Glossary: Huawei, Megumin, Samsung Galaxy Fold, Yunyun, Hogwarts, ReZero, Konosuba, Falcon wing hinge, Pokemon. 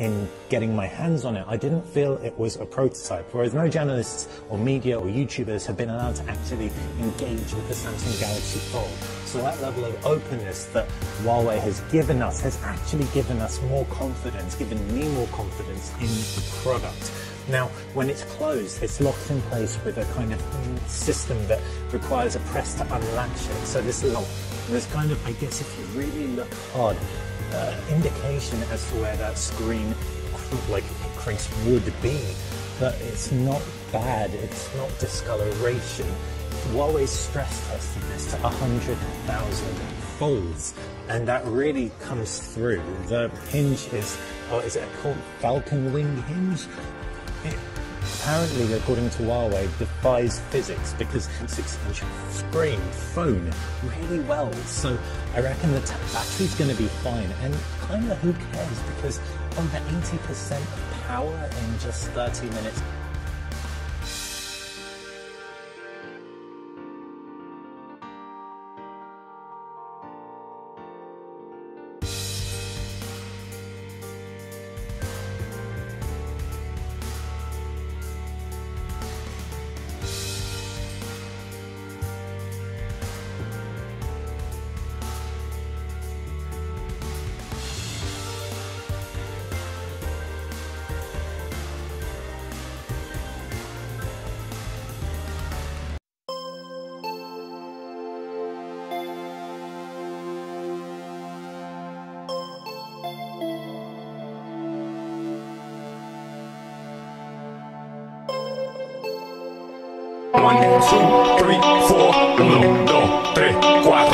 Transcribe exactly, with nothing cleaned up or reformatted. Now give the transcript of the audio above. in getting my hands on it, I didn't feel it was a prototype, whereas no journalists or media or YouTubers have been allowed to actually engage with the Samsung Galaxy Fold. So that level of openness that Huawei has given us has actually given us more confidence, given me more confidence in the product. Now, when it's closed, it's locked in place with a kind of system that requires a press to unlatch it. So this lock, there's kind of, I guess if you really look hard, Uh, indication as to where that screen like crease would be, but it's not bad, it's not discoloration. Huawei stress tested this to one hundred thousand folds, and that really comes through. The hinge is, oh, is it called Falcon wing hinge? It, apparently, according to Huawei, defies physics because six inch screen phone really well. So I reckon the battery's going to be fine, and kind of who cares, because over eighty percent of power in just thirty minutes. One, two, three, four, uno, dos, tres, cuatro.